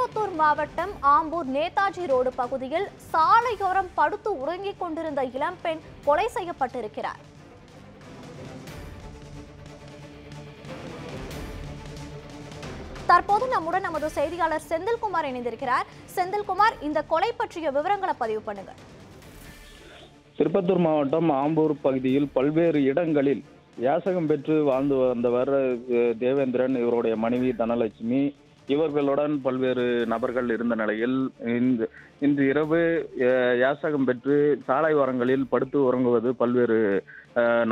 திருப்பத்தூர் மாவட்டம் ஆம்பூர் நேதாஜி ரோடு பகுதியில் சாலையோரம் படுத்து உறங்கிக் கொண்டிருந்த இளம்பெண் கொலை செய்யப்பட்டிருக்கிறார். தற்போது நம்முடன் நமது செய்தியாளர் செந்தில்குமார் இணைந்திருக்கிறார். செந்தில்குமார், இந்த கொலை பற்றிய விவரங்களை பதிவு பண்ணுங்க. திருப்பத்தூர் மாவட்டம் ஆம்பூர் பகுதியில் பல்வேறு இடங்களில் யாசகம் பெற்று வாழ்ந்து வந்தவர் தேவேந்திரன், இவருடைய மனைவி தனலட்சுமி, இவர்களுடன் பல்வேறு நபர்கள் இருந்த நிலையில் இன்று இரவு யாசகம் பெற்று சாலை ஓரங்களில் படுத்து உறங்குவது பல்வேறு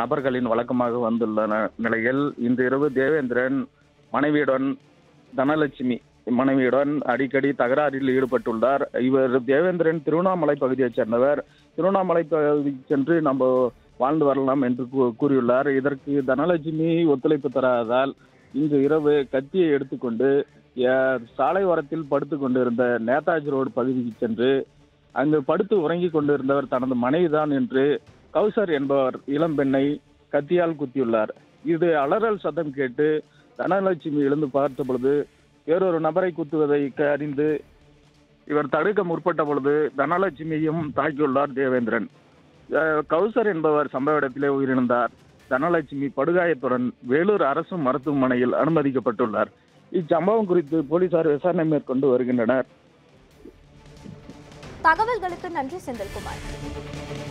நபர்களின் வழக்கமாக வந்துள்ள நிலையில் இன்று இரவு தேவேந்திரன் மனைவியுடன் தனலட்சுமி மனைவியுடன் அடிக்கடி தகராறில் ஈடுபட்டுள்ளார். இவர் தேவேந்திரன் திருவண்ணாமலை பகுதியைச் சேர்ந்தவர். திருவண்ணாமலை பகுதிக்கு சென்று நம்ம வாழ்ந்து வரலாம் என்று கூறியுள்ளார். இதற்கு தனலட்சுமி ஒத்துழைப்பு தராததால் இன்று இரவு கத்தியை எடுத்துக்கொண்டு சாலை ஓரத்தில் படுத்து கொண்டிருந்த நேதாஜி ரோடு பகுதிக்கு சென்று அங்கு படுத்து உறங்கி கொண்டிருந்தவர் தனது மனைவிதான் என்று கௌசர் என்பவர் இளம்பெண்ணை கத்தியால் குத்தியுள்ளார். இது அலறல் சத்தம் கேட்டு தனலட்சுமி எழுந்து பார்த்த பொழுது வேறொரு நபரை குத்துவதை அறிந்து இவர் தடுக்க முற்பட்ட பொழுது தனலட்சுமியும் தாக்கியுள்ளார் தேவேந்திரன். கௌசர் என்பவர் சம்பவ இடத்திலே உயிரிழந்தார். தனலட்சுமி படுகாயத்துடன் வேலூர் அரசு மருத்துவமனையில் அனுமதிக்கப்பட்டுள்ளார். இச்சம்பவம் குறித்து போலீசார் விசாரணை மேற்கொண்டு வருகின்றனர். தகவல்களுக்கு நன்றி செந்தில்குமார்.